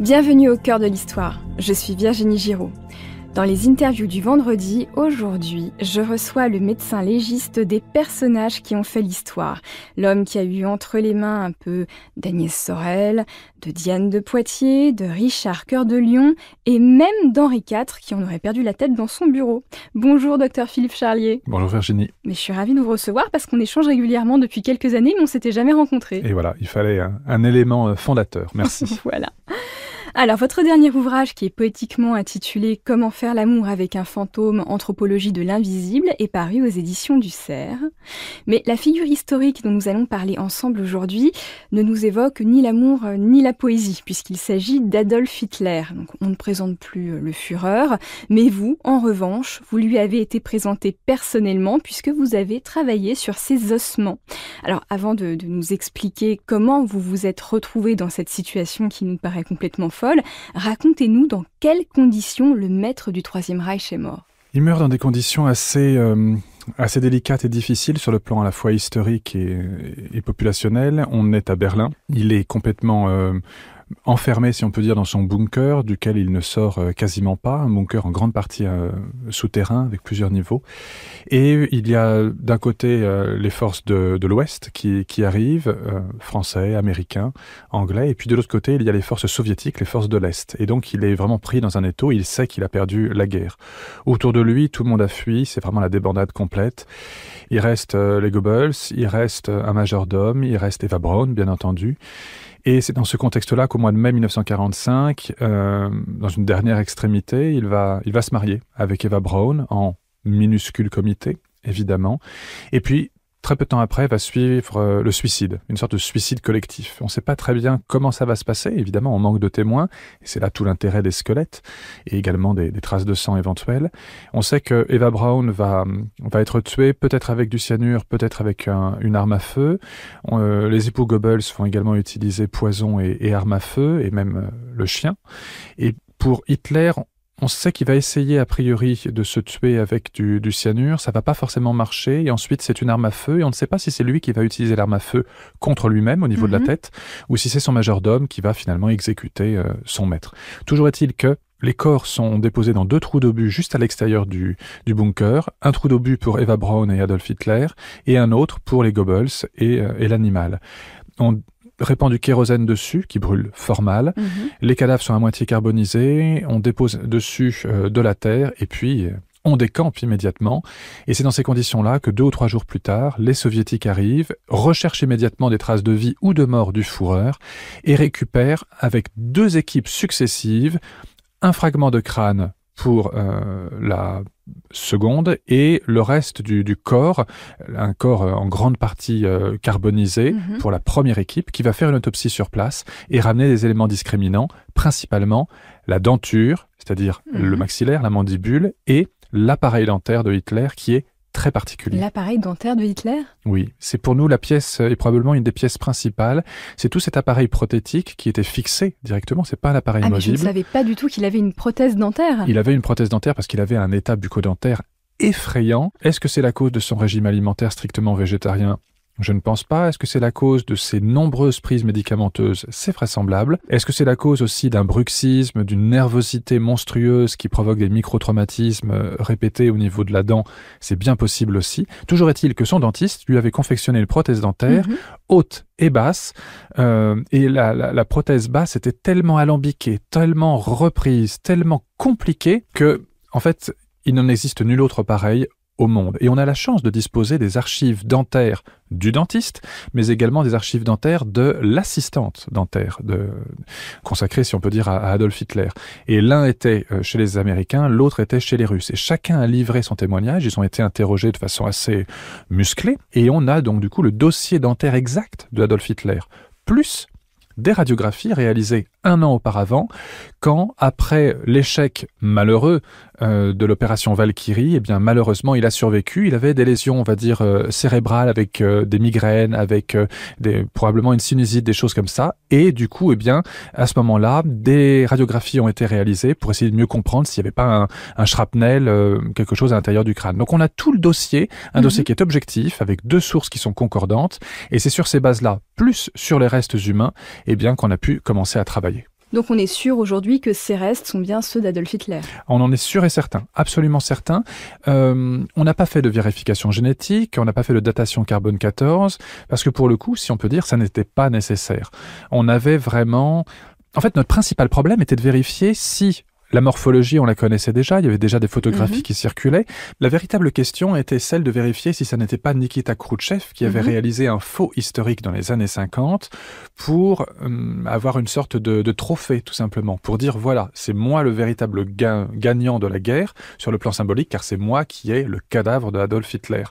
Bienvenue au cœur de l'histoire, je suis Virginie Girod. Dans les interviews du vendredi, aujourd'hui, je reçois le médecin légiste des personnages qui ont fait l'histoire. L'homme qui a eu entre les mains un peu d'Agnès Sorel, de Diane de Poitiers, de Richard Cœur de Lyon et même d'Henri IV qui en aurait perdu la tête dans son bureau. Bonjour docteur Philippe Charlier. Bonjour Virginie. Mais je suis ravie de vous recevoir parce qu'on échange régulièrement depuis quelques années mais on ne s'était jamais rencontrés. Et voilà, il fallait un élément fondateur. Merci. Voilà. Alors, votre dernier ouvrage, qui est poétiquement intitulé « Comment faire l'amour avec un fantôme, anthropologie de l'invisible », est paru aux éditions du CERF. Mais la figure historique dont nous allons parler ensemble aujourd'hui ne nous évoque ni l'amour ni la poésie, puisqu'il s'agit d'Adolf Hitler. Donc, on ne présente plus le Führer, mais vous, en revanche, vous lui avez été présenté personnellement, puisque vous avez travaillé sur ses ossements. Alors, avant de nous expliquer comment vous vous êtes retrouvé dans cette situation qui nous paraît complètement folle, racontez-nous dans quelles conditions le maître du Troisième Reich est mort. Il meurt dans des conditions assez délicates et difficiles sur le plan à la fois historique et populationnel. On est à Berlin. Il est complètement enfermé, si on peut dire, dans son bunker, duquel il ne sort quasiment pas. Un bunker en grande partie souterrain, avec plusieurs niveaux. Et il y a d'un côté les forces de l'Ouest qui arrivent, français, américains, anglais. Et puis de l'autre côté, il y a les forces soviétiques, les forces de l'Est. Et donc, il est vraiment pris dans un étau. Il sait qu'il a perdu la guerre. Autour de lui, tout le monde a fui. C'est vraiment la débandade complète. Il reste les Goebbels, il reste un majordome, il reste Eva Braun, bien entendu. Et c'est dans ce contexte-là qu'au mois de mai 1945, dans une dernière extrémité, il va se marier avec Eva Braun, en minuscule comité, évidemment. Et puis, très peu de temps après, va suivre le suicide, une sorte de suicide collectif. On ne sait pas très bien comment ça va se passer, évidemment, on manque de témoins, et c'est là tout l'intérêt des squelettes, et également des traces de sang éventuelles. On sait que Eva Braun va être tuée, peut-être avec du cyanure, peut-être avec une arme à feu. Les époux Goebbels vont également utiliser poison et arme à feu, et même le chien. Et pour Hitler, on sait qu'il va essayer, a priori, de se tuer avec du cyanure. Ça ne va pas forcément marcher. Et ensuite, c'est une arme à feu. Et on ne sait pas si c'est lui qui va utiliser l'arme à feu contre lui-même, au niveau de la tête, ou si c'est son majordome qui va finalement exécuter son maître. Toujours est-il que les corps sont déposés dans deux trous d'obus juste à l'extérieur du bunker. Un trou d'obus pour Eva Braun et Adolf Hitler, et un autre pour les Goebbels et l'animal. On répand du kérosène dessus, qui brûle fort mal. Les cadavres sont à moitié carbonisés, on dépose dessus de la terre, et puis on décampe immédiatement. Et c'est dans ces conditions-là que 2 ou 3 jours plus tard, les Soviétiques arrivent, recherchent immédiatement des traces de vie ou de mort du Führer, et récupèrent, avec 2 équipes successives, un fragment de crâne pour la seconde et le reste du corps, un corps en grande partie carbonisé pour la première équipe qui va faire une autopsie sur place et ramener des éléments discriminants, principalement la denture, c'est-à-dire le maxillaire, la mandibule et l'appareil dentaire de Hitler qui est très particulier. L'appareil dentaire de Hitler ? Oui, c'est pour nous la pièce et probablement une des pièces principales. C'est tout cet appareil prothétique qui était fixé directement, c'est pas un appareil movible. Mais je ne savais pas du tout qu'il avait une prothèse dentaire. Il avait une prothèse dentaire parce qu'il avait un état bucco-dentaire effrayant. Est-ce que c'est la cause de son régime alimentaire strictement végétarien ? Je ne pense pas. Est-ce que c'est la cause de ses nombreuses prises médicamenteuses? C'est vraisemblable. Est-ce que c'est la cause aussi d'un bruxisme, d'une nervosité monstrueuse qui provoque des micro-traumatismes répétés au niveau de la dent? C'est bien possible aussi. Toujours est-il que son dentiste lui avait confectionné une prothèse dentaire haute et basse. Et la prothèse basse était tellement alambiquée, tellement reprise, tellement compliquée que, en fait, il n'en existe nul autre pareil au monde. Et on a la chance de disposer des archives dentaires du dentiste, mais également des archives dentaires de l'assistante dentaire, consacrée, si on peut dire, à Adolf Hitler. Et l'un était chez les Américains, l'autre était chez les Russes. Et chacun a livré son témoignage, ils ont été interrogés de façon assez musclée, et on a donc du coup le dossier dentaire exact de Adolf Hitler, plus des radiographies réalisées 1 an auparavant, quand, après l'échec malheureux de l'opération Valkyrie, eh bien, malheureusement, il a survécu. Il avait des lésions, on va dire, cérébrales, avec des migraines, avec probablement une sinusite, des choses comme ça. Et du coup, eh bien, à ce moment-là, des radiographies ont été réalisées pour essayer de mieux comprendre s'il n'y avait pas un shrapnel, quelque chose à l'intérieur du crâne. Donc, on a tout le dossier, un dossier qui est objectif, avec 2 sources qui sont concordantes. Et c'est sur ces bases-là, plus sur les restes humains, eh bien, qu'on a pu commencer à travailler. Donc on est sûr aujourd'hui que ces restes sont bien ceux d'Adolf Hitler. On en est sûr et certain, absolument certain. On n'a pas fait de vérification génétique, on n'a pas fait de datation carbone 14, parce que pour le coup, si on peut dire, ça n'était pas nécessaire. On avait vraiment... En fait, notre principal problème était de vérifier si... La morphologie, on la connaissait déjà, il y avait déjà des photographies qui circulaient. La véritable question était celle de vérifier si ça n'était pas Nikita Khrushchev qui avait réalisé un faux historique dans les années 50 pour avoir une sorte de trophée, tout simplement, pour dire, voilà, c'est moi le véritable gagnant de la guerre sur le plan symbolique, car c'est moi qui ai le cadavre de Adolf Hitler.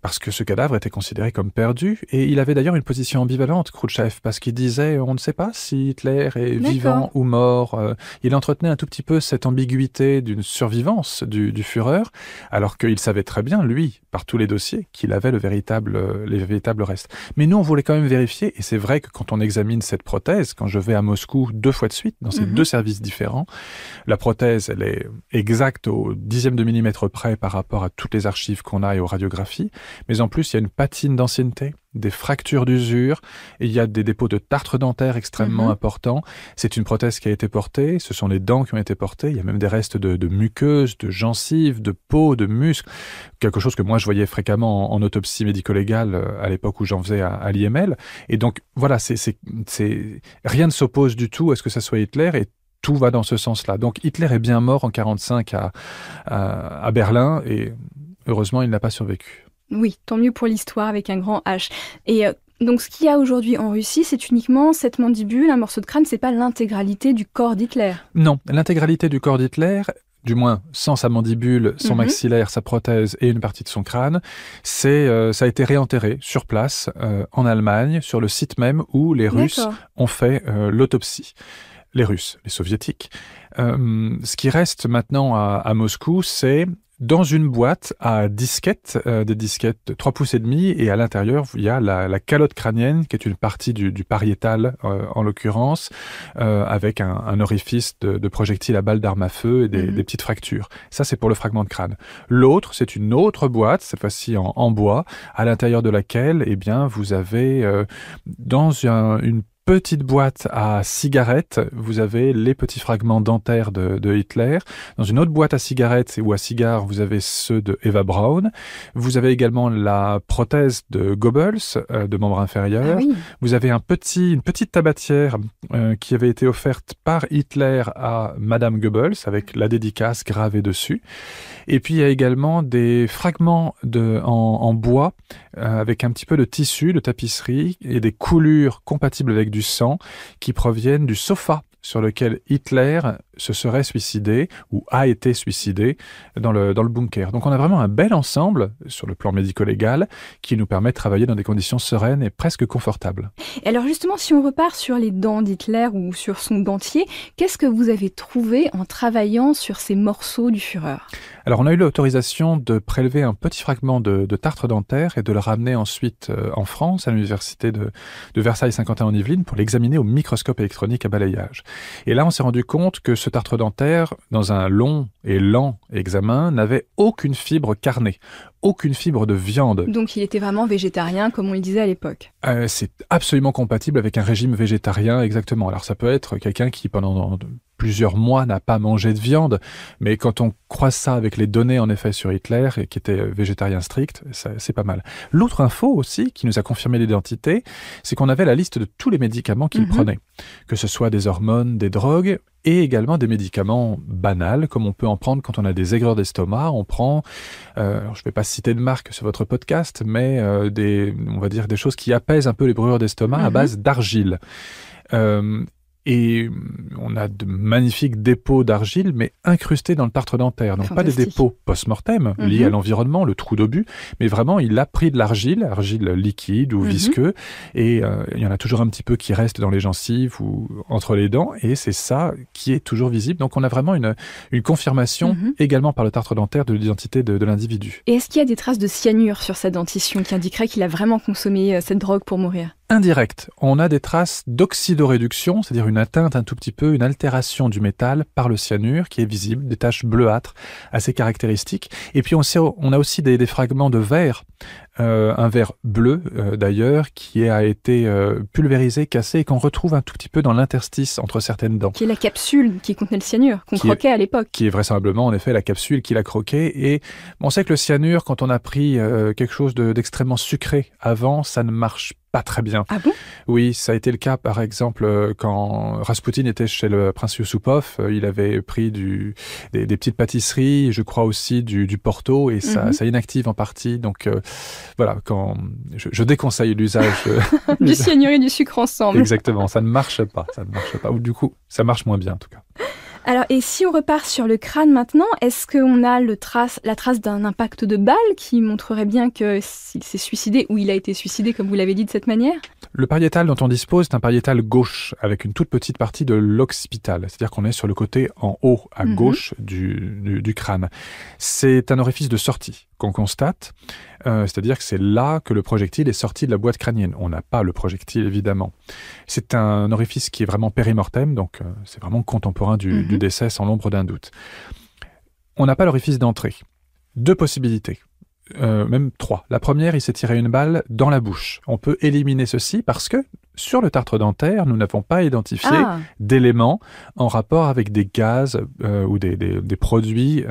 Parce que ce cadavre était considéré comme perdu, et il avait d'ailleurs une position ambivalente, Khrouchtchev, parce qu'il disait, on ne sait pas si Hitler est vivant ou mort. Il entretenait un tout petit peu cette ambiguïté d'une survivance du Führer, alors qu'il savait très bien, lui, par tous les dossiers, qu'il avait les véritables restes. Mais nous, on voulait quand même vérifier, et c'est vrai que quand on examine cette prothèse, quand je vais à Moscou deux fois de suite, dans ces deux services différents, la prothèse, elle est exacte au 10e de millimètre près par rapport à toutes les archives qu'on a et aux radiographies. Mais en plus, il y a une patine d'ancienneté, des fractures d'usure, et il y a des dépôts de tartre dentaire extrêmement importants. C'est une prothèse qui a été portée, ce sont les dents qui ont été portées, il y a même des restes de muqueuses, de gencives, de peau, de muscles, quelque chose que moi je voyais fréquemment en autopsie médico-légale à l'époque où j'en faisais à l'IML. Et donc voilà, rien ne s'oppose du tout à ce que ça soit Hitler, et tout va dans ce sens-là. Donc Hitler est bien mort en 1945 à Berlin, et heureusement il n'a pas survécu. Oui, tant mieux pour l'histoire avec un grand H. Et donc ce qu'il y a aujourd'hui en Russie, c'est uniquement cette mandibule, un morceau de crâne, c'est pas l'intégralité du corps d'Hitler. Non, l'intégralité du corps d'Hitler, du moins sans sa mandibule, son maxillaire, sa prothèse et une partie de son crâne, ça a été réenterré sur place en Allemagne, sur le site même où les Russes ont fait l'autopsie. Les Russes, les Soviétiques. Ce qui reste maintenant à Moscou, c'est... dans une boîte à disquettes, des disquettes de 3,5 pouces, et à l'intérieur, il y a la calotte crânienne, qui est une partie du pariétal, en l'occurrence, avec un orifice de projectile à balles d'armes à feu et des petites fractures. Ça, c'est pour le fragment de crâne. L'autre, c'est une autre boîte, cette fois-ci en bois, à l'intérieur de laquelle, eh bien, vous avez, dans une petite boîte à cigarettes, vous avez les petits fragments dentaires de Hitler. Dans une autre boîte à cigarettes ou à cigares, vous avez ceux de Eva Braun. Vous avez également la prothèse de Goebbels, de membre inférieur. Vous avez une petite tabatière qui avait été offerte par Hitler à Madame Goebbels, avec la dédicace gravée dessus. Et puis il y a également des fragments en bois, avec un petit peu de tissu, de tapisserie, et des coulures compatibles avec du sang qui proviennent du sofa sur lequel Hitler se serait suicidé ou a été suicidé dans le bunker. Donc on a vraiment un bel ensemble sur le plan médico-légal qui nous permet de travailler dans des conditions sereines et presque confortables. Et alors justement, si on repart sur les dents d'Hitler ou sur son dentier, qu'est-ce que vous avez trouvé en travaillant sur ces morceaux du Führer? Alors on a eu l'autorisation de prélever un petit fragment de tartre dentaire et de le ramener ensuite en France, à l'université de Versailles-Saint-Quentin-en-Yvelines, pour l'examiner au microscope électronique à balayage. Et là on s'est rendu compte que ce tartre dentaire, dans un long et lent examen, n'avait aucune fibre carnée, aucune fibre de viande. Donc il était vraiment végétarien, comme on le disait à l'époque. C'est absolument compatible avec un régime végétarien, exactement. Alors ça peut être quelqu'un qui, pendant plusieurs mois, n'a pas mangé de viande, mais quand on croise ça avec les données, en effet, sur Hitler, et qui était végétarien strict, c'est pas mal. L'autre info aussi, qui nous a confirmé l'identité, c'est qu'on avait la liste de tous les médicaments qu'il prenait, que ce soit des hormones, des drogues, et également des médicaments banals, comme on peut en prendre quand on a des aigreurs d'estomac. On prend, alors je ne vais pas citer de marque sur votre podcast, mais on va dire des choses qui apaisent un peu les brûlures d'estomac à base d'argile. Et on a de magnifiques dépôts d'argile, mais incrustés dans le tartre dentaire. Donc pas des dépôts post-mortem liés à l'environnement, le trou d'obus, mais vraiment il a pris de l'argile, argile liquide ou visqueux, et il y en a toujours un petit peu qui reste dans les gencives ou entre les dents, et c'est ça qui est toujours visible. Donc on a vraiment une confirmation également par le tartre dentaire de l'identité de l'individu. Et est-ce qu'il y a des traces de cyanure sur sa dentition qui indiquerait qu'il a vraiment consommé cette drogue pour mourir? Indirect, on a des traces d'oxydoréduction, c'est-à-dire une atteinte un tout petit peu, une altération du métal par le cyanure qui est visible, des taches bleuâtres assez caractéristiques. Et puis on a aussi des fragments de verre un verre bleu d'ailleurs, qui a été pulvérisé, cassé, et qu'on retrouve un tout petit peu dans l'interstice entre certaines dents. Qui est la capsule qui contenait le cyanure, qu'on croquait à l'époque. Qui est vraisemblablement en effet la capsule qu'il a croquée. Et on sait que le cyanure, quand on a pris quelque chose d'extrêmement sucré avant, ça ne marche pas très bien. Ah bon? Oui, ça a été le cas par exemple quand Raspoutine était chez le prince Youssoupov, il avait pris des petites pâtisseries, je crois aussi du Porto, et ça, ça inactive en partie. Donc voilà, quand je déconseille l'usage du cyanure et du sucre ensemble. Exactement, ça ne marche pas, ça ne marche pas, ou du coup, ça marche moins bien en tout cas. Alors, et si on repart sur le crâne maintenant, est-ce qu'on a la trace d'un impact de balle qui montrerait bien qu'il s'est suicidé ou il a été suicidé, comme vous l'avez dit, de cette manière? Le pariétal dont on dispose est un pariétal gauche, avec une toute petite partie de l'occipital. C'est-à-dire qu'on est sur le côté en haut, à gauche du crâne. C'est un orifice de sortie qu'on constate, c'est-à-dire que c'est là que le projectile est sorti de la boîte crânienne. On n'a pas le projectile, évidemment. C'est un orifice qui est vraiment périmortem, donc c'est vraiment contemporain du décès sans l'ombre d'un doute. On n'a pas l'orifice d'entrée. Deux possibilités, même trois. La première, il s'est tiré une balle dans la bouche. On peut éliminer ceci parce que sur le tartre dentaire, nous n'avons pas identifié d'éléments en rapport avec des gaz ou des produits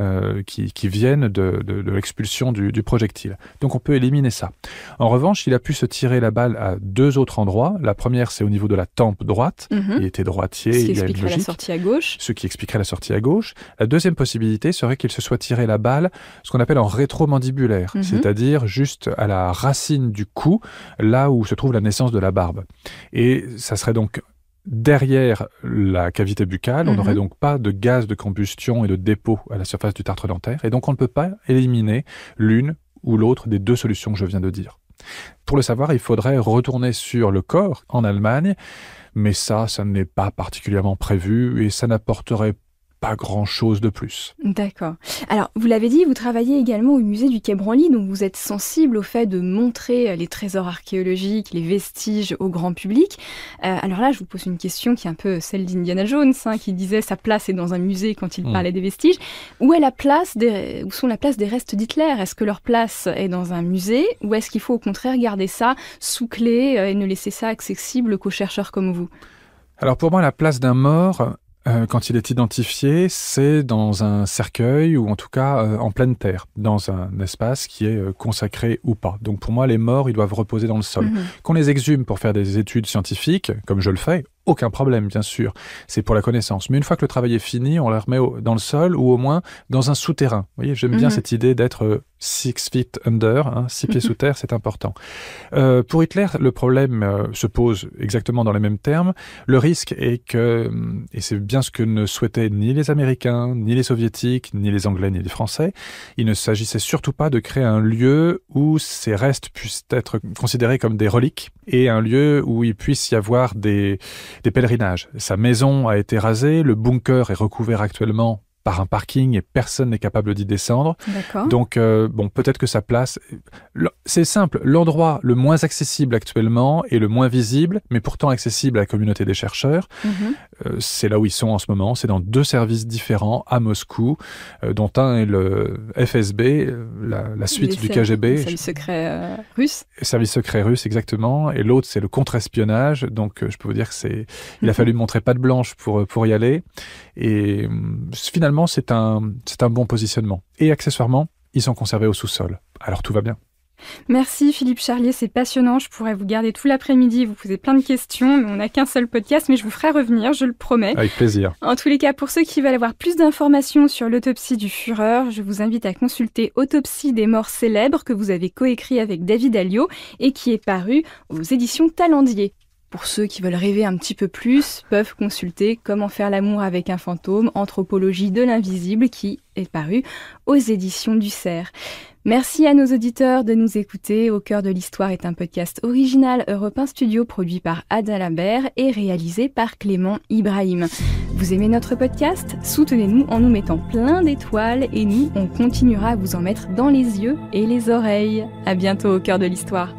qui viennent de l'expulsion du projectile. Donc on peut éliminer ça. En revanche, il a pu se tirer la balle à deux autres endroits. La première, c'est au niveau de la tempe droite. Il était droitier. Ce qui expliquerait la sortie à gauche. Ce qui expliquerait la sortie à gauche. La deuxième possibilité serait qu'il se soit tiré la balle, ce qu'on appelle en rétromandibulaire, c'est-à-dire juste à la racine du cou, là où se trouve la naissance de la barbe. Et ça serait donc derrière la cavité buccale, on n'aurait donc pas de gaz de combustion et de dépôt à la surface du tartre dentaire, et donc on ne peut pas éliminer l'une ou l'autre des deux solutions que je viens de dire. Pour le savoir, il faudrait retourner sur le corps en Allemagne, mais ça n'est pas particulièrement prévu et ça n'apporterait pas grand-chose de plus. D'accord. Alors, vous l'avez dit, vous travaillez également au musée du Quai Branly, donc vous êtes sensible au fait de montrer les trésors archéologiques, les vestiges au grand public. Alors là, je vous pose une question qui est un peu celle d'Indiana Jones, qui disait sa place est dans un musée quand il parlait des vestiges. Où est la place où sont la place des restes d'Hitler? Est-ce que leur place est dans un musée ou est-ce qu'il faut au contraire garder ça sous clé et ne laisser ça accessible qu'aux chercheurs comme vous? Alors pour moi, la place d'un mort, quand il est identifié, c'est dans un cercueil ou en tout cas en pleine terre, dans un espace qui est consacré ou pas. Donc pour moi, les morts, ils doivent reposer dans le sol. Qu'on les exhume pour faire des études scientifiques, comme je le fais, aucun problème, bien sûr. C'est pour la connaissance. Mais une fois que le travail est fini, on les remet dans le sol ou au moins dans un souterrain. Vous voyez, j'aime bien cette idée d'être 6 feet under, 6 pieds sous terre, c'est important. Pour Hitler, le problème se pose exactement dans les mêmes termes. Le risque est que, et c'est bien ce que ne souhaitaient ni les Américains, ni les Soviétiques, ni les Anglais, ni les Français, il ne s'agissait surtout pas de créer un lieu où ces restes puissent être considérés comme des reliques et un lieu où il puisse y avoir des pèlerinages. Sa maison a été rasée, le bunker est recouvert actuellement par un parking et personne n'est capable d'y descendre. Donc, bon, peut-être que sa place... C'est simple, l'endroit le moins accessible actuellement et le moins visible, mais pourtant accessible à la communauté des chercheurs, c'est là où ils sont en ce moment, c'est dans 2 services différents à Moscou, dont un est le FSB, la suite du KGB. Le service secret russe. Service secret russe, exactement, et l'autre, c'est le contre-espionnage, donc je peux vous dire que c'est... Il a fallu montrer patte blanche pour y aller, et finalement, c'est un bon positionnement. Et accessoirement, ils sont conservés au sous-sol. Alors tout va bien. Merci Philippe Charlier, c'est passionnant. Je pourrais vous garder tout l'après-midi, vous poser plein de questions. On n'a qu'un seul podcast, mais je vous ferai revenir, je le promets. Avec plaisir. En tous les cas, pour ceux qui veulent avoir plus d'informations sur l'autopsie du Führer, je vous invite à consulter Autopsie des morts célèbres que vous avez coécrit avec David Alliot et qui est paru aux éditions Talendier. Pour ceux qui veulent rêver un petit peu plus, peuvent consulter « Comment faire l'amour avec un fantôme ? Anthropologie de l'invisible » qui est paru aux éditions du CERF. Merci à nos auditeurs de nous écouter. Au cœur de l'histoire est un podcast original Europe 1 Studio produit par Ada Lambert et réalisé par Clément Ibrahim. Vous aimez notre podcast ? Soutenez-nous en nous mettant plein d'étoiles et nous, on continuera à vous en mettre dans les yeux et les oreilles. À bientôt au cœur de l'histoire.